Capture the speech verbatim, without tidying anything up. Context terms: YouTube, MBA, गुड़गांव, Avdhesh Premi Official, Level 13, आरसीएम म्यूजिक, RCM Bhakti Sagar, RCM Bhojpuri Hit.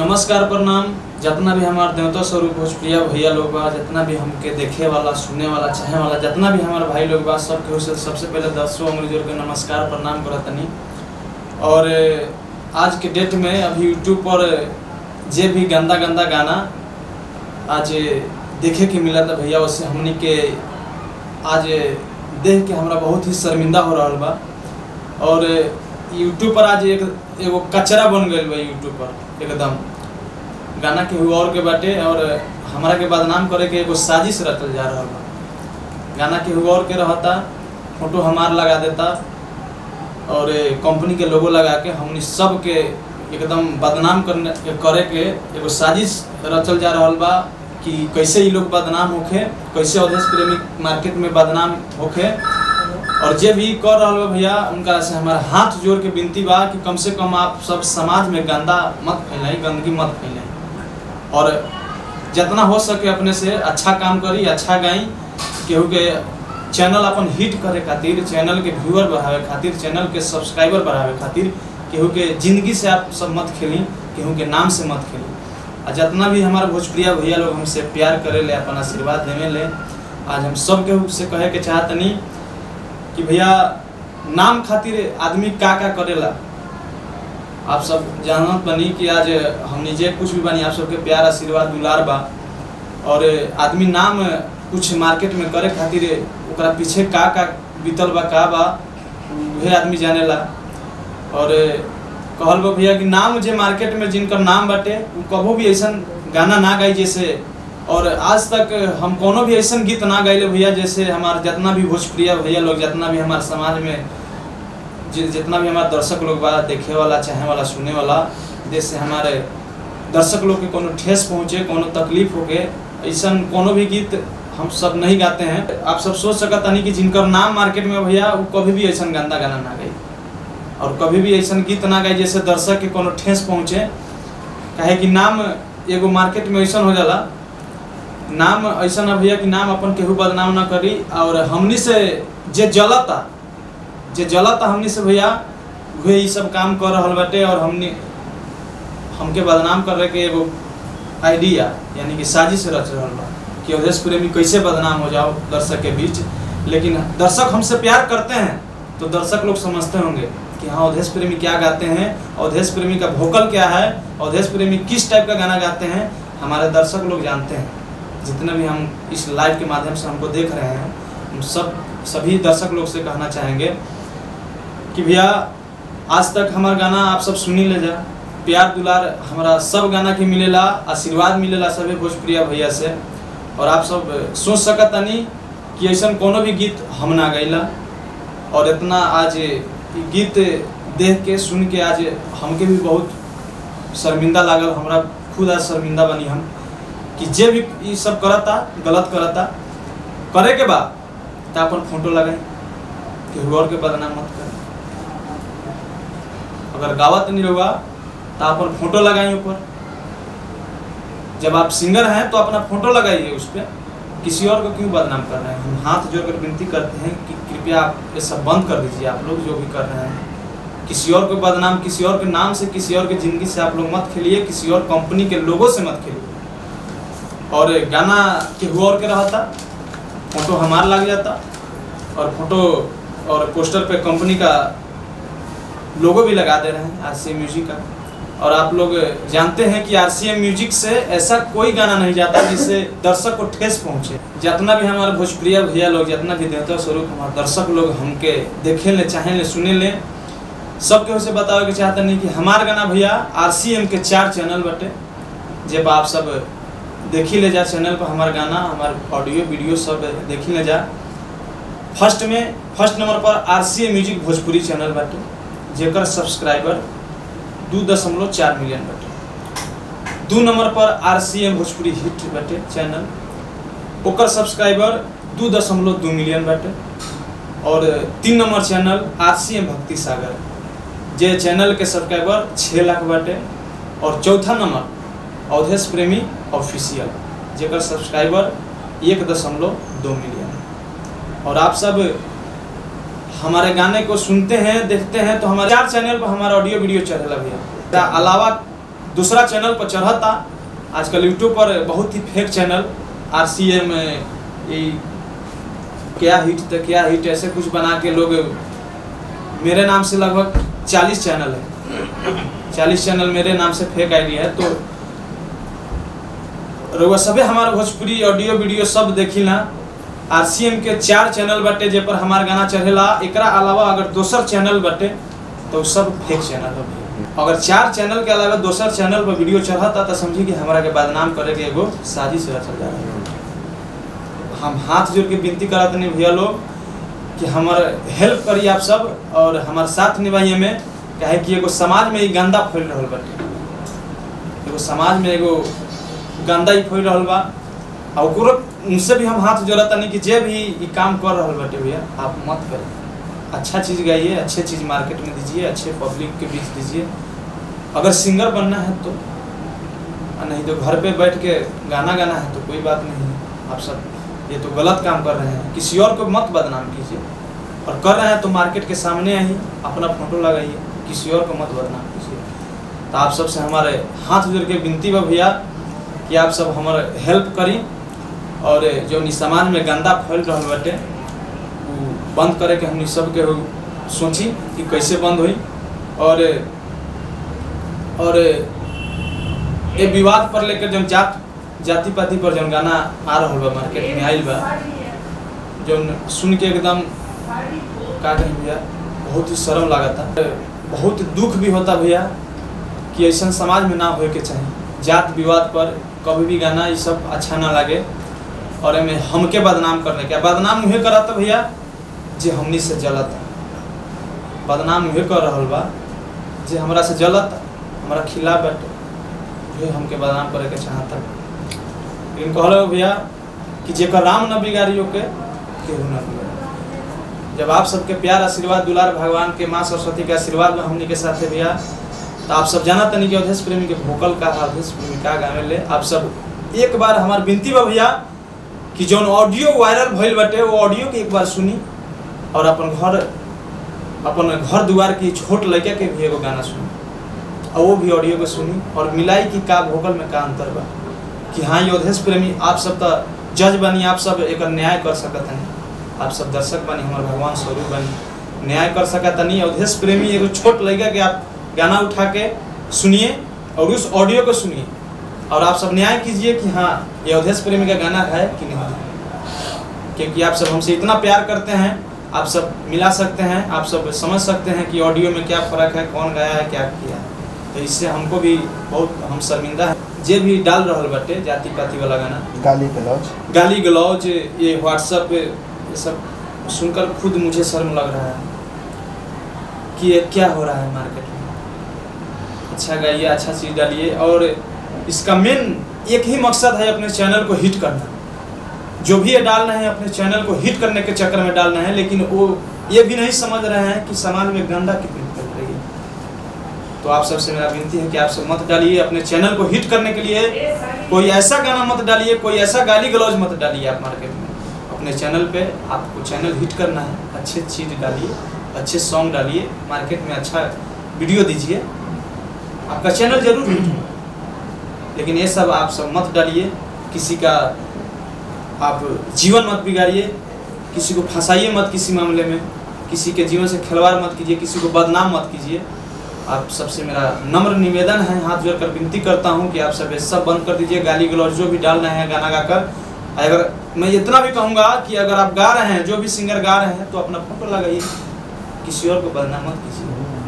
नमस्कार प्रणाम जितना भी हमारे देवता स्वरूप भोजपुरी भैया लोग बा, जितना भी हमके देखे वाला सुनने वाला चाहे वाला जितना भी हमारे भाई लोग बा, सबके सबसे पहले दसों अंग्रेज के नमस्कार प्रणाम करतनी। और आज के डेट में अभी यूट्यूब पर जे भी गंदा गंदा गाना आज देखे के मिला था भैया, उससे हमने के आज देख के हमारा बहुत ही शर्मिंदा हो रहा बा। और यूट्यूब पर आज एक एगो कचरा बन गए बा यूट्यूब पर एकदम गाना के हुआ और के बाटे, और हमारा के बदनाम करे के एगो साजिश रचल जा रहा बा। गाना के हुआ और के रहता फोटो हमार लगा देता और कंपनी के लोगो लगा के हमने सब के एकदम बदनाम करने करे के एगो साजिश रचल जा रहा बा कि कैसे ये लोग बदनाम होके, कैसे अवधेश प्रेमी मार्केट में बदनाम होके। और जे भी कर रहा भैया उनका से हमारा हाथ जोड़ के विनती बा कि कम से कम आप सब समाज में गंदा मत फैलाए, गंदगी मत फैलाए, और जितना हो सके अपने से अच्छा काम करी, अच्छा गाई, केहू के चैनल अपन हिट करे खातिर, चैनल के व्यूअर बढ़ावे खातिर, चैनल के सब्सक्राइबर बढ़ावे खातिर केहू के जिंदगी से आप सब मत खेली, केहू के नाम से मत खेली। और जितना भी हमारे भोजपुरिया भैया लोग हमसे प्यार करे ले, अपन आशीर्वाद देवे ले, आज हम सब के से कहे के चाहतनी कि भैया नाम खातिर आदमी का का करेला। आप सब जानत बनी कि आज हम जे कुछ भी बनी आप सबके प्यार आशीर्वाद दुलार बा। और आदमी नाम कुछ मार्केट में करे खातिर ओकरा पीछे का का बीतल बा, का बा उहे आदमी जानेला। और कहल बा भैया कि नाम जो मार्केट में जिनका नाम बटे वो कबो भी ऐसा गाना ना गाई जैसे, और आज तक हम कोनो भी ऐसा गीत ना गाइले भैया जैसे हमारे जितना भी भोजप्रिय भैया लोग, जितना भी हमारे समाज में जितना भी हमारे दर्शक लोग बा, देखे वाला चाहे वाला सुने वाला, जैसे हमारे दर्शक लोग के कोनो ठेस पहुँचे, कोनो तकलीफ हो के ऐसा कोनो भी गीत हम सब नहीं गाते हैं। आप सब सोच सकता नहीं कि जिनका नाम मार्केट में भैया वो कभी भी ऐसा गंदा गाना ना गाई और कभी भी ऐसा गीत ना गाए जैसे दर्शक के कोनो ठेस पहुँचे। काहे कि नाम एगो मार्केट में ऐसा हो जाला, नाम ऐसा ना भैया कि नाम अपन केहू बदनाम ना करी। और हमनी से जे जलता जे जलता हमनी से भैया वह ये सब काम कर रहा बाटे, और हमनी हमके बदनाम कर रहे के एगो आइडिया यानी कि साजिश रच रहा बा कि अवधेश प्रेमी कैसे बदनाम हो जाओ दर्शक के बीच। लेकिन दर्शक हमसे प्यार करते हैं तो दर्शक लोग समझते होंगे कि हाँ अवधेश प्रेमी क्या गाते हैं, अवधेश प्रेमी का वोकल क्या है, अवधेश प्रेमी किस टाइप का गाना गाते हैं, हमारे दर्शक लोग जानते हैं। जितने भी हम इस लाइव के माध्यम से हमको देख रहे हैं, हम सब सभी दर्शक लोग से कहना चाहेंगे कि भैया आज तक हमारा गाना आप सब सुनी ले जा, प्यार दुलार हमारा सब गाना के मिलेला, आशीर्वाद मिलेला सभी भोजप्रिय भैया से। और आप सब सोच सकता नहीं कि ऐसा कोनो भी गीत हम ना गैला, और इतना आज गीत देख के सुन के आज हमके भी बहुत शर्मिंदा लागल, हमरा खुद आज शर्मिंदा बनी हम कि जे भी ये सब करता गलत करता, करे के बाद तो अपन फोटो लगाए कि और के बदनाम मत कर, अगर गावत नहीं होगा तो अपन फोटो लगाइए ऊपर, जब आप सिंगर हैं तो अपना फोटो लगाइए उस पर, किसी और को क्यों बदनाम कर रहे हैं। हम हाथ जोड़कर विनती करते हैं कि कृपया आप ये सब बंद कर दीजिए, आप लोग जो भी कर रहे हैं किसी और को बदनाम, किसी और के नाम से, किसी और के ज़िंदगी से आप लोग मत खेलिए, किसी और कंपनी के लोगों से मत खेलिए। और गाना के हुआ और के रहता फोटो हमार लग जाता, और फोटो और पोस्टर पर कंपनी का लोगो भी लगा दे रहे हैं आर सी एम म्यूजिक का। और आप लोग जानते हैं कि आरसीएम म्यूजिक से ऐसा कोई गाना नहीं जाता जिससे दर्शक को ठेस पहुंचे। जितना भी हमारे भोजप्रिय भैया लोग, जितना भी देवता स्वरूप हमारे दर्शक लोग हमके देखे ले, चाहे ले, सुने ले, सबके उसे बतावे के चाहते नहीं कि हमार गाना भैया आरसीएम के चार चैनल बटे, जब आप सब देखी ले जा चैनल पर हमार गाना, हमार ऑडियो वीडियो सब देखी ले जा। फर्स्ट में फर्स्ट नंबर पर आरसीएम म्यूजिक भोजपुरी चैनल बटे, जेकर सब्सक्राइबर दो दशमलव चार मिलियन बटे। दो नंबर पर आरसीएम भोजपुरी हिट बटे चैनल, ओकर सब्सक्राइबर दो दशमलव दो मिलियन बटे। और तीन number channel RCM Bhakti Sagar, जे चैनल के सब्सक्राइबर छः लाख बटे। और चौथा नंबर अवधेश प्रेमी ऑफिशियल, जेकर सब्सक्राइबर एक दशमलव दो मिलियन। और आप सब हमारे गाने को सुनते हैं देखते हैं तो हमारे चार चैनल पर हमारा ऑडियो वीडियो चलेगा भैया, अलावा दूसरा चैनल पर चढ़ा था। आजकल यूट्यूब पर बहुत ही फेक चैनल आरसीएम क्या हिट था क्या हिट ऐसे कुछ बना के लोग, मेरे नाम से लगभग चालीस चैनल है, चालीस चैनल मेरे नाम से फेक आईडी है। तो रउआ सबे हमारा भोजपुरी ऑडियो वीडियो सब देखिला। आरसीएम के चार चैनल बटे जे पर हमार गाना चढ़ेला, एकरा अलावा अगर दोसर चैनल बटे तो सब फेक चैनल है। अगर चार चैनल के अलावा दोसर चैनल पर वीडियो चढ़ता तो समझी कि हमारा के बदनाम करे के एगो साजिश रचल जा रहा। हम हाथ जोड़ के विनती करत नहीं भैया लोग कि हमार हेल्प करिए आप सब और हमारे साथ निभाइए में, काहे कि एगो समाज में ये गंदा फैल रहा बटे, एगो समाज में एगो गंदा ही फैल रहा बा। और उनसे भी हम हाथ जोड़ा तानी कि जे भी ये काम कर रहा बटे भैया आप मत करें, अच्छा चीज़ गाइए, अच्छे चीज़ मार्केट में दीजिए, अच्छे पब्लिक के बीच दीजिए। अगर सिंगर बनना है तो, नहीं तो घर पे बैठ के गाना गाना है तो कोई बात नहीं। आप सब ये तो गलत काम कर रहे हैं, किसी और को मत बदनाम कीजिए, और कर रहे हैं तो मार्केट के सामने आइए, अपना फोटो लगाइए, किसी और को मत बदनाम कीजिए। तो आप सबसे हमारे हाथ जोड़ के विनती बा भैया कि आप सब हमारे हेल्प करी और जो नी समाज में गंदा फैल रहा बटे वो बंद करे के हमने सबके सोची कि कैसे बंद हुई। और और ये विवाद पर लेकर जो जात जाति पाति पर जो गाना आ रहा बा मार्केट में आइल बा, जो सुन के एकदम का कही भैया बहुत ही शर्म लगा था, बहुत दुख भी होता भैया कि ऐसा समाज में ना हो के चाहिए। जात विवाद पर कभी भी गाना ये सब अच्छा ना लगे, और हमें हमके बदनाम करने के बदनाम उहे करा था भैया जे हमनी से जलता, बदनाम उहे कर रहा बा जे हमरा से जलता, हमारा खिला बैठे उहे हमके बदनाम करे के चाहता। लेकिन कह रहे हो भैया कि जेकर राम न बिगाड़ियो के केहू न बिगाड़ियो। जब आप सबके प्यार आशीर्वाद दुलार भगवान के माँ सरस्वती के आशीर्वाद में हमने के साथ है भैया, तो आप सब जाना तनी कि अवधेश प्रेमी के भोकल का अवधेश प्रेमी का गावे ले। आप सब एक बार हमार विनती बा भैया कि जौन ऑडियो वायरल भइल बटे वो ऑडियो के एक बार सुनी और अपन घर अपन घर दुआर की छोट लड़के के भी एगो गाना सुनी, और वो भी ऑडियो को सुनी और मिलाई कि का भोकल में का अंतर बा कि हाँ अवधेश प्रेमी आप सब त जज बनी, आप सब एक न्याय कर सकत हैं, आप सब दर्शक बनी, हमारे भगवान स्वरूप बनी, न्याय कर सका तनी। अवधेश प्रेमी एगो छोट लगा के आप गाना उठा के सुनिए और उस ऑडियो को सुनिए और आप सब न्याय कीजिए कि हाँ ये अवधेश प्रेमी का गाना है कि नहीं, क्योंकि आप सब हमसे इतना प्यार करते हैं, आप सब मिला सकते हैं, आप सब समझ सकते हैं कि ऑडियो में क्या फ़र्क है, कौन गाया है, क्या किया है। तो इससे हमको भी बहुत हम शर्मिंदा है। जे भी डाल रहा बटे जाति पाति वाला गाना, गाली गलौज गाली गलौज ये व्हाट्सअप ये सब सुनकर खुद मुझे शर्म लग रहा है कि ये क्या हो रहा है मार्केट में। अच्छा गाइए, अच्छा चीज़ डालिए, और इसका मेन एक ही मकसद है अपने चैनल को हिट करना। जो भी ये डाल रहे हैं अपने चैनल को हिट करने के चक्कर में डाल रहे हैं, लेकिन वो ये भी नहीं समझ रहे हैं कि समाज में गंदा कितनी फैल रही है। तो आप सबसे मेरा विनती है कि आप सब मत डालिए, अपने चैनल को हिट करने के लिए कोई ऐसा गाना मत डालिए, कोई ऐसा गाली गलौज मत डालिए। आप मार्केट में अपने चैनल पे आपको चैनल हिट करना है, अच्छे चीज़ डालिए, अच्छे सॉन्ग डालिए, मार्केट में अच्छा वीडियो दीजिए, आपका चैनल जरूर हिट होगा। लेकिन ये सब आप सब मत डालिए, किसी का आप जीवन मत बिगाड़िए, किसी को फंसाइए मत किसी मामले में, किसी के जीवन से खिलवाड़ मत कीजिए, किसी को बदनाम मत कीजिए। आप सबसे मेरा नम्र निवेदन है, हाथ जोड़ कर विनती करता हूँ कि आप सब ये सब बंद कर दीजिए, गाली गलौज जो भी डाल रहे हैं गाना गाकर। अगर मैं इतना भी कहूँगा कि अगर आप गा रहे हैं, जो भी सिंगर गा रहे हैं, तो अपना फोटो लगाइए, किसी और को बदनाम मत कीजिए।